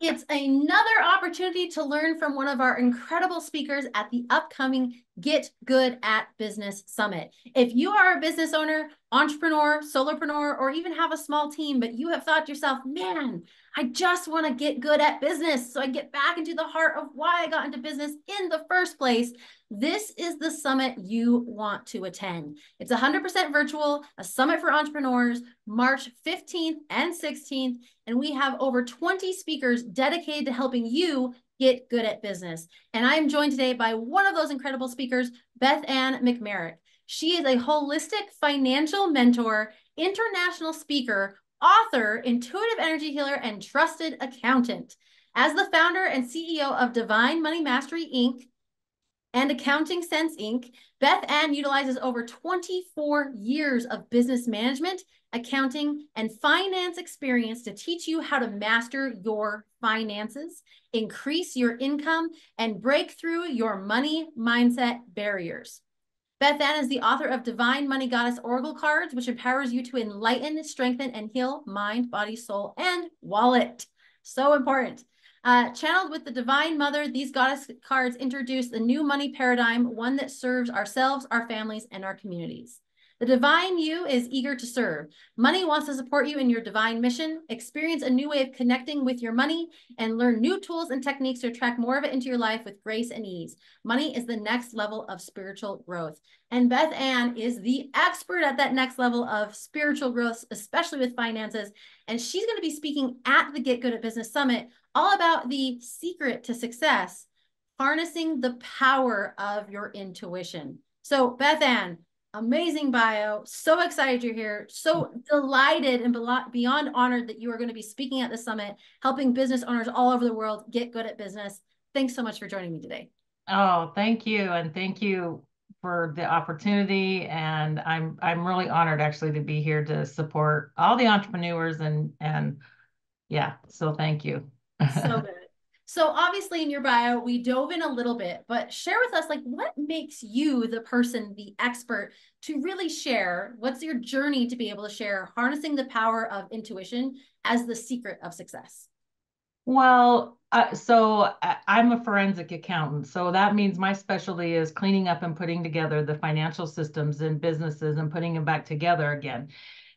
It's another opportunity to learn from one of our incredible speakers at the upcoming Get Good at Business Summit. If you are a business owner, entrepreneur, solopreneur, or even have a small team, but you have thought to yourself, man, I just want to get good at business so I get back into the heart of why I got into business in the first place, this is the summit you want to attend. It's 100% virtual, a summit for entrepreneurs, March 15th and 16th, and we have over 20 speakers dedicated to helping you get good at business. And I am joined today by one of those incredible speakers, Beth Ann McMerrick. She is a holistic financial mentor, international speaker, author, intuitive energy healer, and trusted accountant. As the founder and CEO of Divine Money Mastery, Inc. and Accounting Sense, Inc., Beth Ann utilizes over 24 years of business management, accounting, and finance experience to teach you how to master your finances, increase your income, and break through your money mindset barriers. Beth Ann is the author of Divine Money Goddess Oracle Cards, which empowers you to enlighten, strengthen, and heal mind, body, soul, and wallet. So important. Channeled with the Divine Mother, these goddess cards introduce the new money paradigm, one that serves ourselves, our families, and our communities. The divine you is eager to serve. Money wants to support you in your divine mission, experience a new way of connecting with your money, and learn new tools and techniques to attract more of it into your life with grace and ease. Money is the next level of spiritual growth. And Beth Ann is the expert at that next level of spiritual growth, especially with finances. And she's going to be speaking at the Get Good at Business Summit all about the secret to success, harnessing the power of your intuition. So Beth Ann, amazing bio. So excited you're here. So delighted and beyond honored that you are going to be speaking at the summit, helping business owners all over the world get good at business. Thanks so much for joining me today. Oh, thank you. And thank you for the opportunity. And I'm really honored actually to be here to support all the entrepreneurs and yeah, so thank you. So good. So obviously in your bio, we dove in a little bit, but share with us, like, what makes you the person, the expert to really share? What's your journey to be able to share harnessing the power of intuition as the secret of success? Well, so I'm a forensic accountant. So that means my specialty is cleaning up and putting together the financial systems in businesses and putting them back together again.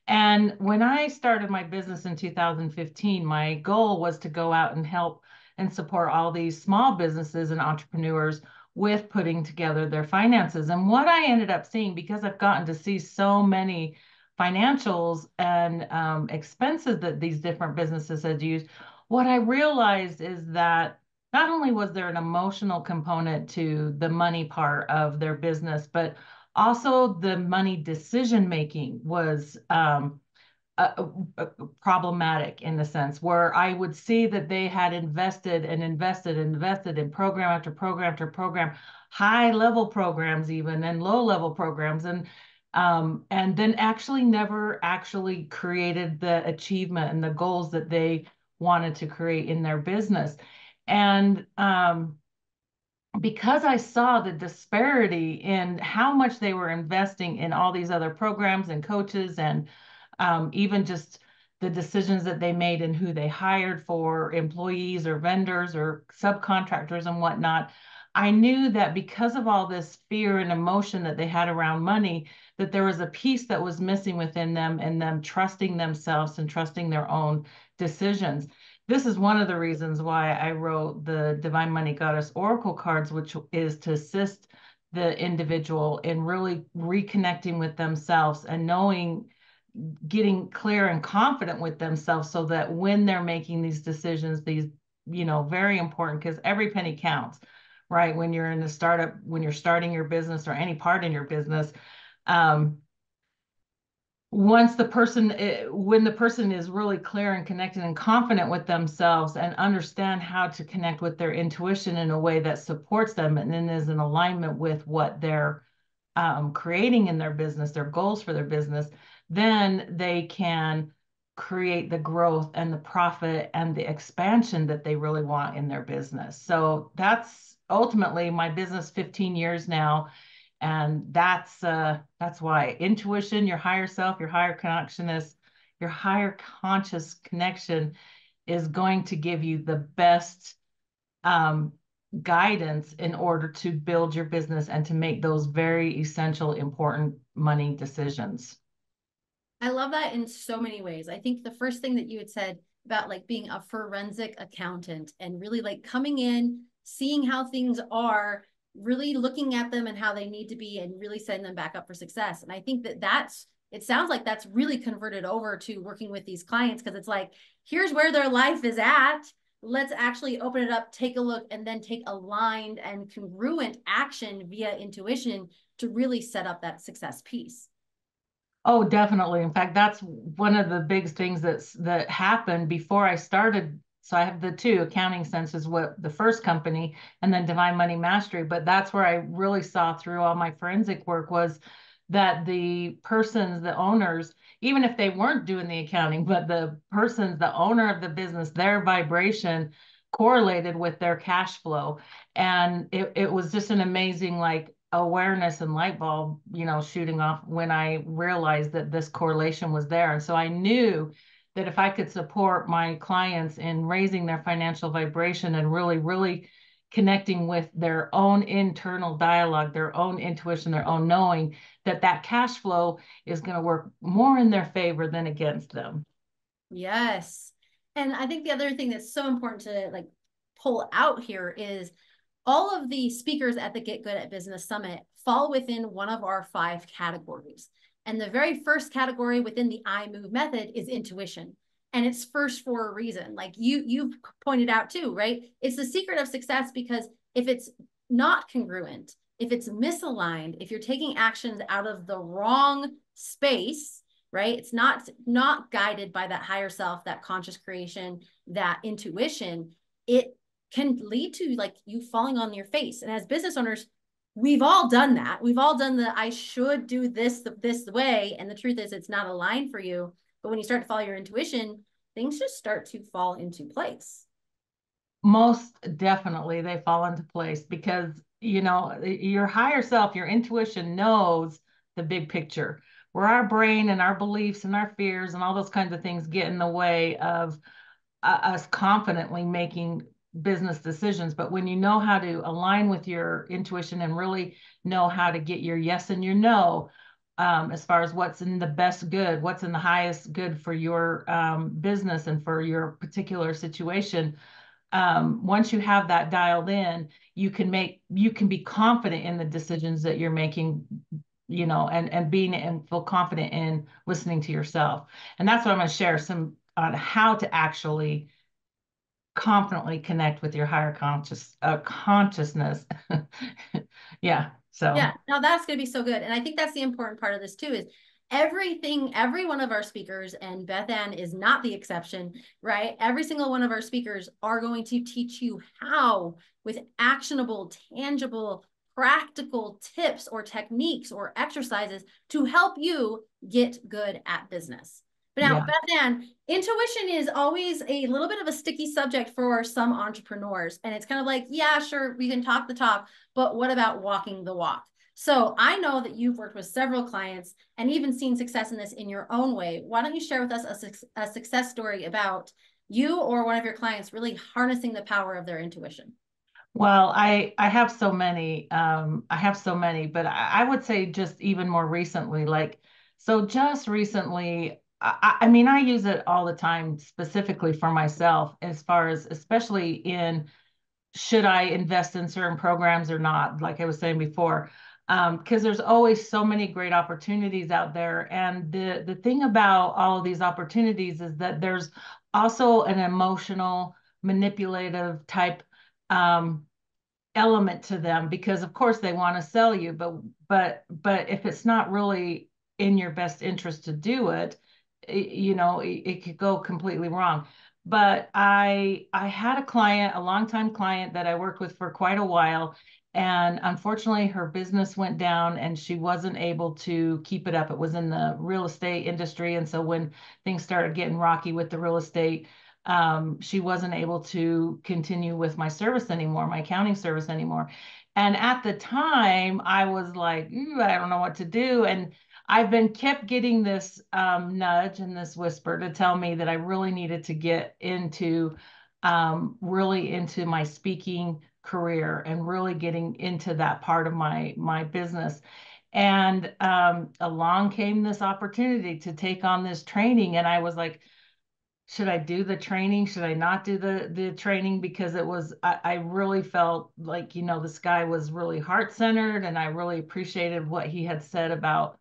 And when I started my business in 2015, my goal was to go out and help and support all these small businesses and entrepreneurs with putting together their finances. And what I ended up seeing, because I've gotten to see so many financials and expenses that these different businesses had used, what I realized is that not only was there an emotional component to the money part of their business, but also the money decision-making was problematic in the sense where I would see that they had invested in program after program after program, high level programs even and low level programs, and then actually never actually created the achievement and the goals that they wanted to create in their business. And because I saw the disparity in how much they were investing in all these other programs and coaches and even just the decisions that they made and who they hired for employees or vendors or subcontractors and whatnot, I knew that because of all this fear and emotion that they had around money, that there was a piece that was missing within them and them trusting themselves and trusting their own decisions. This is one of the reasons why I wrote the Divine Money Goddess Oracle Cards, which is to assist the individual in really reconnecting with themselves and knowing, getting clear and confident with themselves so that when they're making these decisions, these, you know, very important, because every penny counts, right? When you're in a startup, when you're starting your business or any part in your business, when the person is really clear and connected and confident with themselves and understand how to connect with their intuition in a way that supports them and then is in alignment with what they're creating in their business, their goals for their business, then they can create the growth and the profit and the expansion that they really want in their business. So that's ultimately my business, 15 years now. And that's why intuition, your higher self, your higher consciousness is going to give you the best guidance in order to build your business and to make those very essential, important money decisions. I love that in so many ways. I think the first thing that you had said about like being a forensic accountant and really like coming in, seeing how things are, really looking at them and how they need to be and really setting them back up for success. And I think that it sounds like that's really converted over to working with these clients, because it's like, here's where their life is at. Let's actually open it up, take a look, and then take aligned and congruent action via intuition to really set up that success piece. Oh, definitely. In fact, that's one of the biggest things that happened before I started. So I have the two, Accounting Sense is what the first company, and then Divine Money Mastery. But that's where I really saw through all my forensic work was that the persons, the owners, even if they weren't doing the accounting, but the persons, the owner of the business, their vibration correlated with their cash flow. And it was just an amazing like awareness and light bulb, you know, shooting off when I realized that this correlation was there. And so I knew that if I could support my clients in raising their financial vibration and really, really connecting with their own internal dialogue, their own intuition, their own knowing, that cash flow is going to work more in their favor than against them. Yes. And I think the other thing that's so important to like pull out here is all of the speakers at the Get Good at Business Summit fall within one of our 5 categories. And the very first category within the iMove method is intuition. And it's first for a reason. Like you've pointed out too, right? It's the secret of success, because if it's not congruent, if it's misaligned, if you're taking actions out of the wrong space, right? It's not guided by that higher self, that conscious creation, that intuition, it can lead to like you falling on your face. And as business owners, we've all done that. We've all done the, I should do this way. And the truth is it's not aligned for you. But when you start to follow your intuition, things just start to fall into place. Most definitely they fall into place, because, you know, your higher self, your intuition knows the big picture, where our brain and our beliefs and our fears and all those kinds of things get in the way of us confidently making business decisions. But when you know how to align with your intuition and really know how to get your yes and your no, as far as what's in the best good, what's in the highest good for your business and for your particular situation. Once you have that dialed in, you can be confident in the decisions that you're making, you know, and feel confident in listening to yourself. And that's what I'm going to share some on how to actually confidently connect with your higher consciousness. Yeah. So yeah, now that's going to be so good. And I think that's the important part of this too, is every one of our speakers, and Beth Ann is not the exception, right? Every single one of our speakers are going to teach you how, with actionable, tangible, practical tips or techniques or exercises to help you get good at business. But now, yeah. Beth Ann, intuition is always a little bit of a sticky subject for some entrepreneurs. And it's kind of like, yeah, sure, we can talk the talk, but what about walking the walk? So I know that you've worked with several clients and even seen success in this in your own way. Why don't you share with us a success story about you or one of your clients really harnessing the power of their intuition? Well, I have so many. I have so many, but I would say just even more recently, like, so just recently, I mean, I use it all the time specifically for myself, as far as especially in should I invest in certain programs or not, like I was saying before, because there's always so many great opportunities out there. And the thing about all of these opportunities is that there's also an emotional, manipulative type element to them, because of course they want to sell you, but if it's not really in your best interest to do it, you know, it could go completely wrong. But I had a client, a longtime client that I worked with for quite a while. And unfortunately, her business went down and she wasn't able to keep it up. It was in the real estate industry. And so when things started getting rocky with the real estate, she wasn't able to continue with my service anymore, my accounting service anymore. And at the time, I was like, I don't know what to do. And I've been kept getting this nudge and this whisper to tell me that I really needed to get into really into my speaking career and really getting into that part of my business. And along came this opportunity to take on this training. And I was like, should I do the training? Should I not do the training? Because it was, I really felt like, you know, this guy was really heart-centered and I really appreciated what he had said about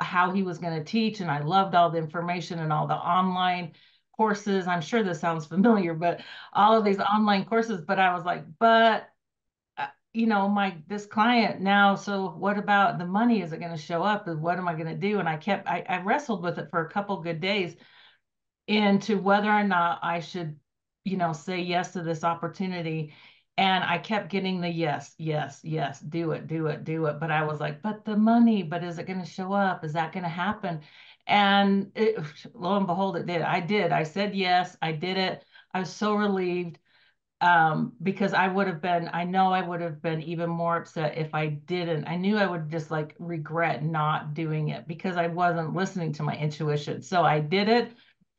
how he was going to teach. And I loved all the information and all the online courses. I'm sure this sounds familiar, but all of these online courses. But I was like, but you know, this client now, so what about the money? Is it going to show up? And what am I going to do? And I wrestled with it for a couple good days into whether or not I should, you know, say yes to this opportunity. And I kept getting the yes, yes, yes, do it, do it, do it. But I was like, but the money, but is it going to show up? Is that going to happen? And lo and behold, it did. I said yes, I did it. I was so relieved. Because I would have been even more upset if I didn't. I knew I would just like regret not doing it because I wasn't listening to my intuition. So I did it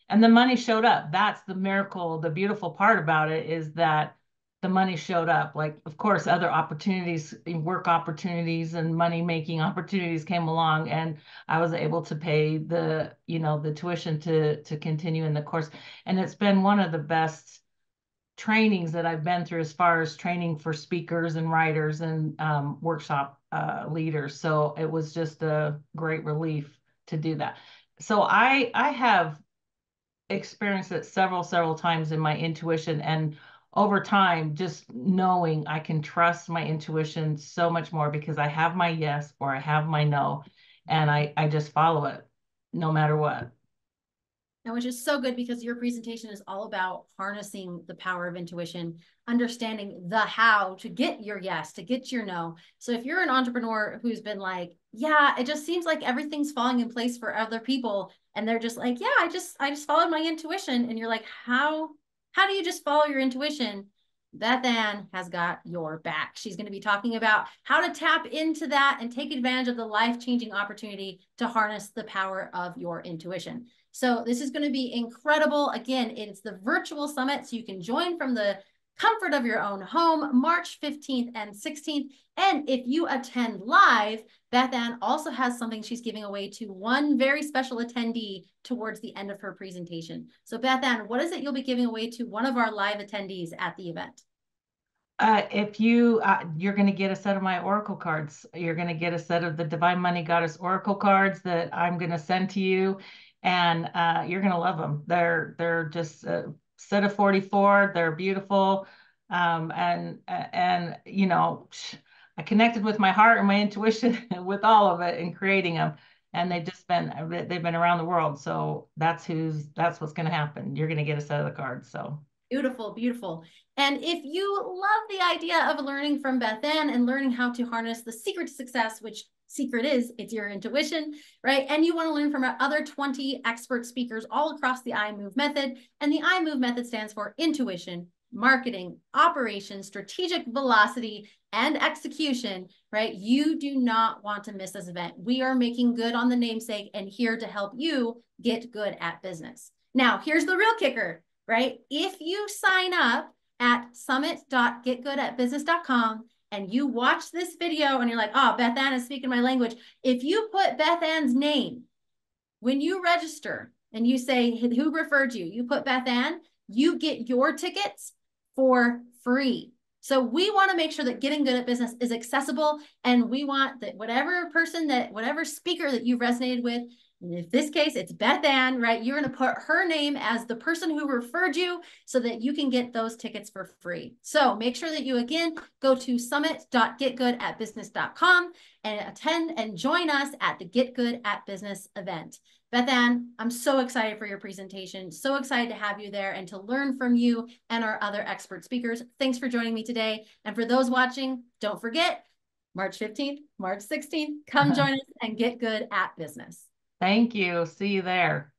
and the money showed up. That's the miracle. The beautiful part about it is that the money showed up. Like, of course, other opportunities, work opportunities and money making opportunities came along, and I was able to pay the, you know, the tuition to continue in the course. And it's been one of the best trainings that I've been through as far as training for speakers and writers and workshop leaders. So it was just a great relief to do that. So I have experienced it several times in my intuition, and over time, just knowing I can trust my intuition so much more because I have my yes or I have my no, and I just follow it no matter what. Now, which is so good because your presentation is all about harnessing the power of intuition, understanding the how to get your yes, to get your no. So if you're an entrepreneur who's been like, yeah, it just seems like everything's falling in place for other people, and they're just like, yeah, I just followed my intuition. And you're like, how do you just follow your intuition? Beth Ann has got your back. She's going to be talking about how to tap into that and take advantage of the life-changing opportunity to harness the power of your intuition. So this is going to be incredible. Again, it's the virtual summit, so you can join from the comfort of your own home, March 15th and 16th. And if you attend live, Beth Ann also has something she's giving away to one very special attendee towards the end of her presentation. So Beth Ann, what is it you'll be giving away to one of our live attendees at the event? You're going to get a set of my Oracle cards. You're going to get a set of the Divine Money Goddess Oracle cards that I'm going to send to you, and you're going to love them. They're just set of 44. They're beautiful. And you know, I connected with my heart and my intuition with all of it in creating them. And they've been around the world. So that's what's going to happen. You're going to get a set of the cards. So beautiful, beautiful. And if you love the idea of learning from Beth Ann and learning how to harness the secret to success, which secret is, it's your intuition, right? And you want to learn from our other 20 expert speakers all across the iMove method. And the iMove method stands for intuition, marketing, operations, strategic velocity, and execution, right? You do not want to miss this event. We are making good on the namesake and here to help you get good at business. Now, here's the real kicker, right? If you sign up at summit.getgoodatbusiness.com, and you watch this video and you're like, oh, Beth Ann is speaking my language. If you put Beth Ann's name, when you register and you say, who referred you, you put Beth Ann, you get your tickets for free. So we want to make sure that getting good at business is accessible. And we want that whatever speaker that you resonated with, in this case, it's Beth Ann, right? You're going to put her name as the person who referred you so that you can get those tickets for free. So make sure that you, again, go to summit.getgoodatbusiness.com and attend and join us at the Get Good at Business event. Beth Ann, I'm so excited for your presentation. So excited to have you there and to learn from you and our other expert speakers. Thanks for joining me today. And for those watching, don't forget, March 15th, March 16th, come join us and get good at business. Thank you. See you there.